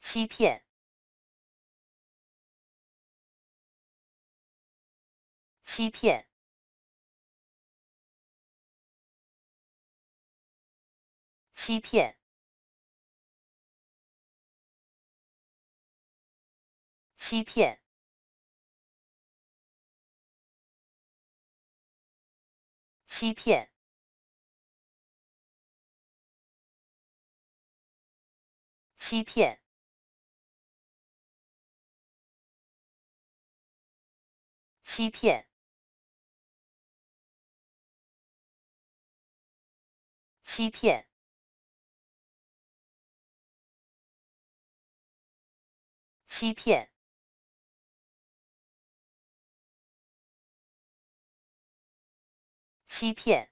欺骗、欺骗、欺骗、欺骗、欺骗。 欺骗，欺骗，欺骗，欺骗，欺骗。